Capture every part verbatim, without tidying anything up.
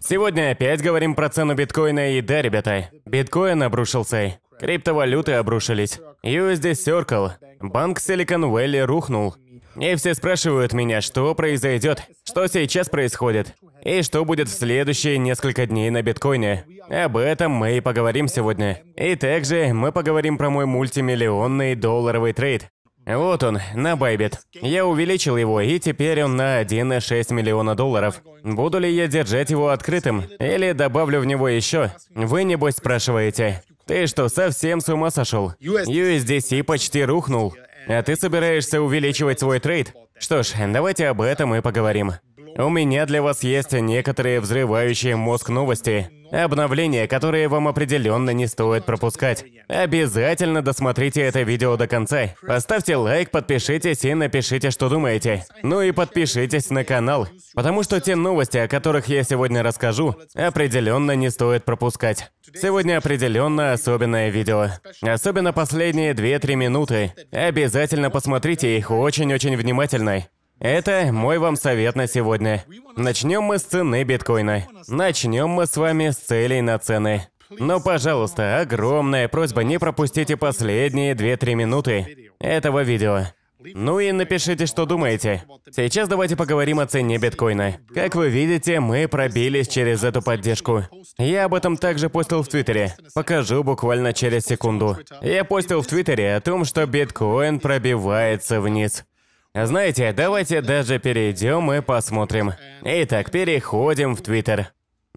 Сегодня опять говорим про цену биткоина, и да, ребята, биткоин обрушился, криптовалюты обрушились, ю эс ди Circle, банк Silicon Valley рухнул. И все спрашивают меня, что произойдет, что сейчас происходит, и что будет в следующие несколько дней на биткоине. Об этом мы и поговорим сегодня. И также мы поговорим про мой мультимиллионный долларовый трейд. Вот он, на Bybit. Я увеличил его, и теперь он на один и шесть миллиона долларов. Буду ли я держать его открытым, или добавлю в него еще? Вы, небось, спрашиваете, ты что, совсем с ума сошел? ю эс ди си почти рухнул, а ты собираешься увеличивать свой трейд? Что ж, давайте об этом и поговорим. У меня для вас есть некоторые взрывающие мозг новости, обновления, которые вам определенно не стоит пропускать. Обязательно досмотрите это видео до конца. Поставьте лайк, подпишитесь и напишите, что думаете. Ну и подпишитесь на канал, потому что те новости, о которых я сегодня расскажу, определенно не стоит пропускать. Сегодня определенно особенное видео. Особенно последние две-три минуты. Обязательно посмотрите их очень-очень внимательно. Это мой вам совет на сегодня. Начнем мы с цены биткоина. Начнем мы с вами с целей на цены. Но, пожалуйста, огромная просьба, не пропустите последние две-три минуты этого видео. Ну и напишите, что думаете. Сейчас давайте поговорим о цене биткоина. Как вы видите, мы пробились через эту поддержку. Я об этом также постил в Твиттере. Покажу буквально через секунду. Я постил в Твиттере о том, что биткоин пробивается вниз. Знаете, давайте даже перейдем и посмотрим. Итак, переходим в Твиттер.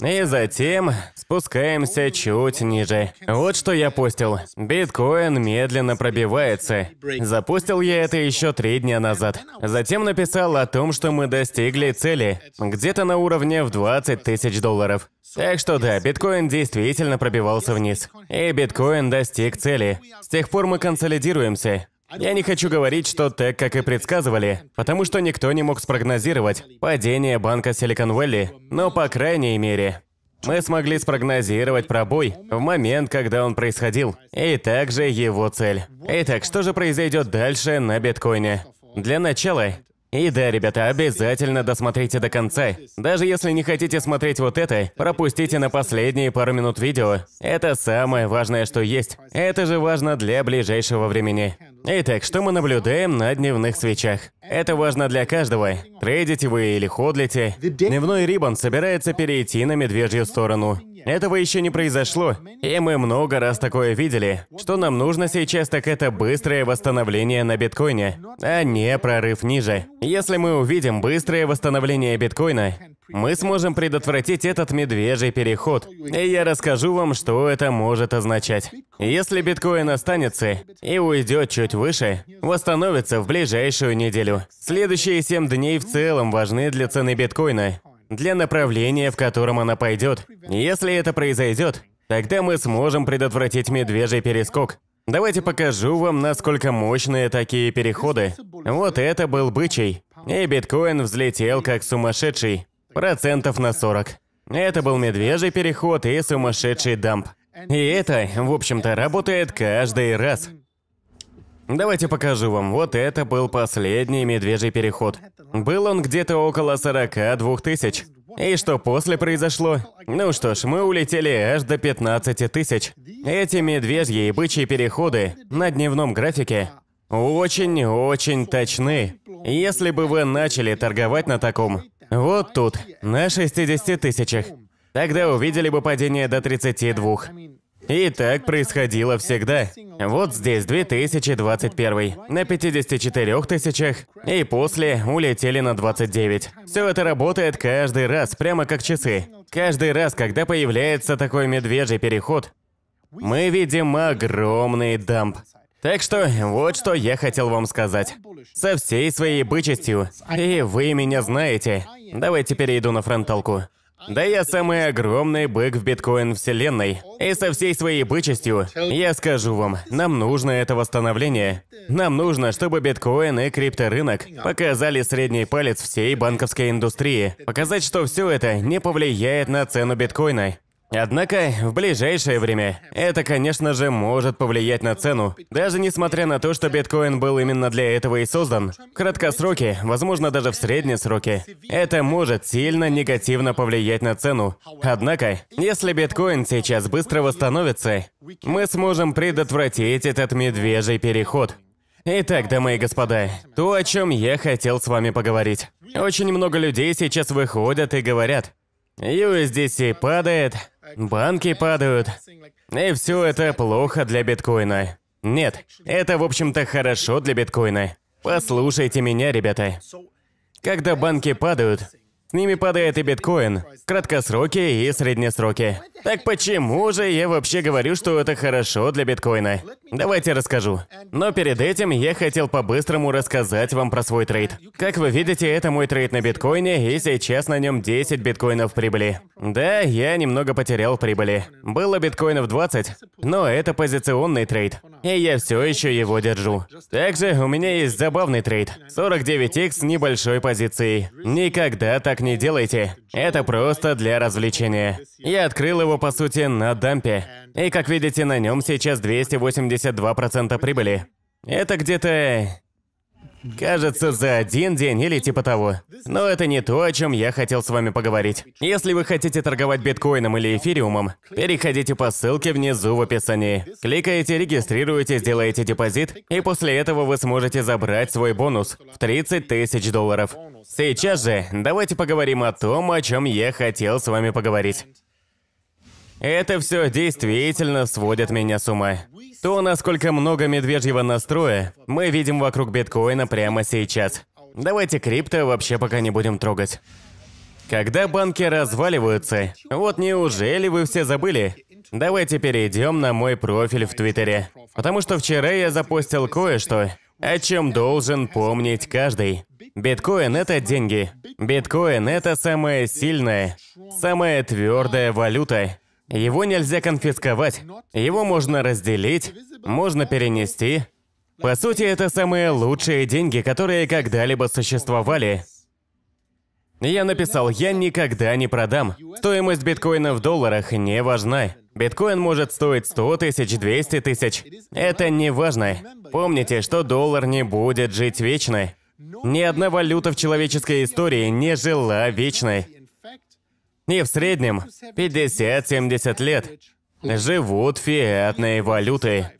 И затем спускаемся чуть ниже. Вот что я постил. Биткоин медленно пробивается. Запустил я это еще три дня назад. Затем написал о том, что мы достигли цели. Где-то на уровне в двадцать тысяч долларов. Так что да, биткоин действительно пробивался вниз. И биткоин достиг цели. С тех пор мы консолидируемся. Я не хочу говорить, что так, как и предсказывали, потому что никто не мог спрогнозировать падение банка Silicon Valley, но, по крайней мере, мы смогли спрогнозировать пробой в момент, когда он происходил, и также его цель. Итак, что же произойдет дальше на биткоине? Для начала... И да, ребята, обязательно досмотрите до конца. Даже если не хотите смотреть вот это, пропустите на последние пару минут видео. Это самое важное, что есть. Это же важно для ближайшего времени. Итак, что мы наблюдаем на дневных свечах? Это важно для каждого. Трейдите вы или ходлите. Дневной риббон собирается перейти на медвежью сторону. Этого еще не произошло, и мы много раз такое видели. Что нам нужно сейчас, так это быстрое восстановление на биткоине, а не прорыв ниже. Если мы увидим быстрое восстановление биткоина, мы сможем предотвратить этот медвежий переход. И я расскажу вам, что это может означать. Если биткоин останется и уйдет чуть выше, восстановится в ближайшую неделю. Следующие семь дней в целом важны для цены биткоина, для направления, в котором она пойдет. Если это произойдет, тогда мы сможем предотвратить медвежий перескок. Давайте покажу вам, насколько мощные такие переходы. Вот это был бычий, и биткоин взлетел как сумасшедший, процентов на сорок. Это был медвежий переход и сумасшедший дамп. И это, в общем-то, работает каждый раз. Давайте покажу вам, вот это был последний медвежий переход. Был он где-то около сорока двух тысяч. И что после произошло? Ну что ж, мы улетели аж до пятнадцати тысяч. Эти медвежьи и бычьи переходы на дневном графике очень-очень точны. Если бы вы начали торговать на таком, вот тут, на шестидесяти тысячах, тогда увидели бы падение до тридцати двух. И так происходило всегда. Вот здесь две тысячи двадцать первый, на пятидесяти четырёх тысячах, и после улетели на двадцать девять. Все это работает каждый раз, прямо как часы. Каждый раз, когда появляется такой медвежий переход, мы видим огромный дамп. Так что, вот что я хотел вам сказать. Со всей своей бычестью. И вы меня знаете. Давайте перейду на фронталку. Да я самый огромный бык в биткоин-вселенной. И со всей своей бычестью я скажу вам, нам нужно это восстановление. Нам нужно, чтобы биткоин и крипторынок показали средний палец всей банковской индустрии. Показать, что все это не повлияет на цену биткоина. Однако, в ближайшее время, это, конечно же, может повлиять на цену, даже несмотря на то, что биткоин был именно для этого и создан. В краткосроке, возможно, даже в среднесроке, это может сильно негативно повлиять на цену. Однако, если биткоин сейчас быстро восстановится, мы сможем предотвратить этот медвежий переход. Итак, дамы и господа, то, о чем я хотел с вами поговорить. Очень много людей сейчас выходят и говорят: ю эс ди си падает, банки падают, и все это плохо для биткоина. Нет, это, в общем-то, хорошо для биткоина. Послушайте меня, ребята. Когда банки падают, с ними падает и биткоин, в краткосроке и среднесроке. Так почему же я вообще говорю, что это хорошо для биткоина? Давайте расскажу. Но перед этим я хотел по-быстрому рассказать вам про свой трейд. Как вы видите, это мой трейд на биткоине, и сейчас на нем десять биткоинов прибыли. Да, я немного потерял прибыли. Было биткоинов двадцать, но это позиционный трейд, и я все еще его держу. Также у меня есть забавный трейд. сорок девять икс с небольшой позицией. Никогда так не делайте. Это просто для развлечения. Я открыл его, по сути, на дампе. И, как видите, на нем сейчас двести восемьдесят два процента прибыли. Это где-то, кажется, за один день или типа того. Но это не то, о чем я хотел с вами поговорить. Если вы хотите торговать биткоином или эфириумом, переходите по ссылке внизу в описании. Кликаете, регистрируетесь, делаете депозит, и после этого вы сможете забрать свой бонус в тридцать тысяч долларов. Сейчас же давайте поговорим о том, о чем я хотел с вами поговорить. Это все действительно сводит меня с ума. То, насколько много медвежьего настроя мы видим вокруг биткоина прямо сейчас. Давайте крипто вообще пока не будем трогать. Когда банки разваливаются, вот неужели вы все забыли? Давайте перейдем на мой профиль в Твиттере. Потому что вчера я запостил кое-что, о чем должен помнить каждый. Биткоин – это деньги. Биткоин – это самая сильная, самая твердая валюта. Его нельзя конфисковать, его можно разделить, можно перенести. По сути, это самые лучшие деньги, которые когда-либо существовали. Я написал: я никогда не продам. Стоимость биткоина в долларах не важна. Биткоин может стоить сто тысяч, двести тысяч. Это не важно. Помните, что доллар не будет жить вечно. Ни одна валюта в человеческой истории не жила вечной. И в среднем пятьдесят-семьдесят лет живут фиатные валюты.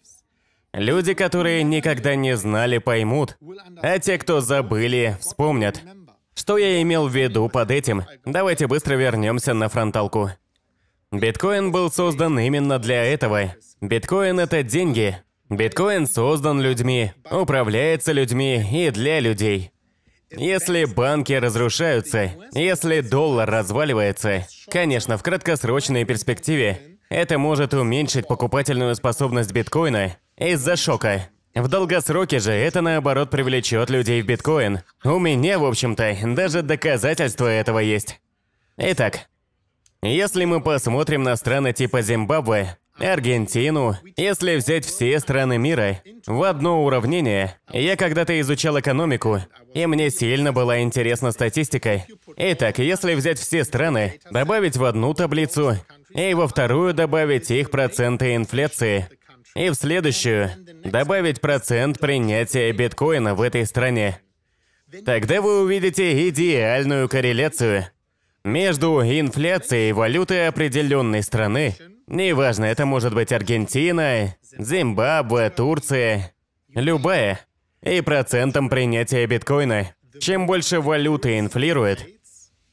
Люди, которые никогда не знали, поймут, а те, кто забыли, вспомнят. Что я имел в виду под этим? Давайте быстро вернемся на фронталку. Биткоин был создан именно для этого. Биткоин – это деньги. Биткоин создан людьми, управляется людьми и для людей. Если банки разрушаются, если доллар разваливается, конечно, в краткосрочной перспективе это может уменьшить покупательную способность биткоина из-за шока. В долгосроке же это, наоборот, привлечет людей в биткоин. У меня, в общем-то, даже доказательства этого есть. Итак, если мы посмотрим на страны типа Зимбабве, Аргентину, если взять все страны мира в одно уравнение, я когда-то изучал экономику, и мне сильно была интересна статистика. Итак, если взять все страны, добавить в одну таблицу, и во вторую добавить их проценты инфляции, и в следующую добавить процент принятия биткоина в этой стране, тогда вы увидите идеальную корреляцию между инфляцией валюты определенной страны. Неважно, это может быть Аргентина, Зимбабве, Турция, любая. И процентом принятия биткоина. Чем больше валюты инфлирует,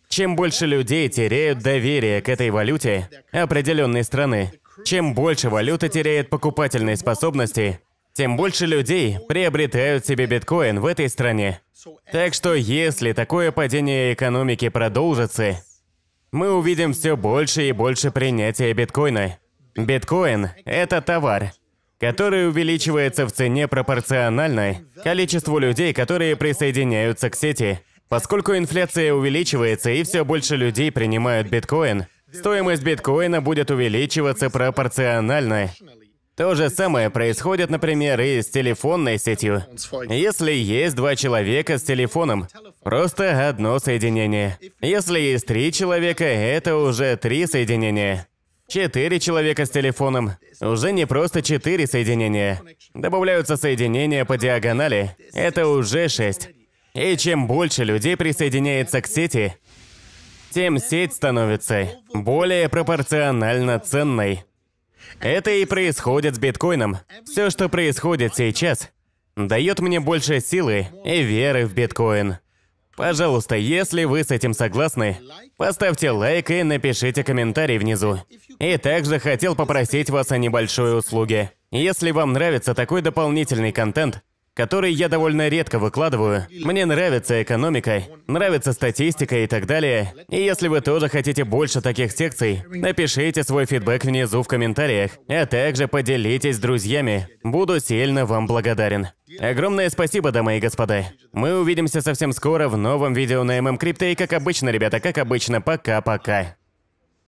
чем больше людей теряют доверие к этой валюте определенной страны, чем больше валюта теряет покупательные способности, тем больше людей приобретают себе биткоин в этой стране. Так что если такое падение экономики продолжится, мы увидим все больше и больше принятия биткоина. Биткоин – это товар, который увеличивается в цене пропорционально количеству людей, которые присоединяются к сети. Поскольку инфляция увеличивается и все больше людей принимают биткоин, стоимость биткоина будет увеличиваться пропорционально. То же самое происходит, например, и с телефонной сетью. Если есть два человека с телефоном, просто одно соединение. Если есть три человека, это уже три соединения. Четыре человека с телефоном. Уже не просто четыре соединения. Добавляются соединения по диагонали. Это уже шесть. И чем больше людей присоединяется к сети, тем сеть становится более пропорционально ценной. Это и происходит с биткоином. Все, что происходит сейчас, дает мне больше силы и веры в биткоин. Пожалуйста, если вы с этим согласны, поставьте лайк и напишите комментарий внизу. И также хотел попросить вас о небольшой услуге. Если вам нравится такой дополнительный контент, который я довольно редко выкладываю, мне нравится экономика, нравится статистика и так далее, и если вы тоже хотите больше таких секций, напишите свой фидбэк внизу в комментариях, а также поделитесь с друзьями, буду сильно вам благодарен. Огромное спасибо, дамы и господа. Мы увидимся совсем скоро в новом видео на ММКрипто, и как обычно, ребята, как обычно, пока-пока.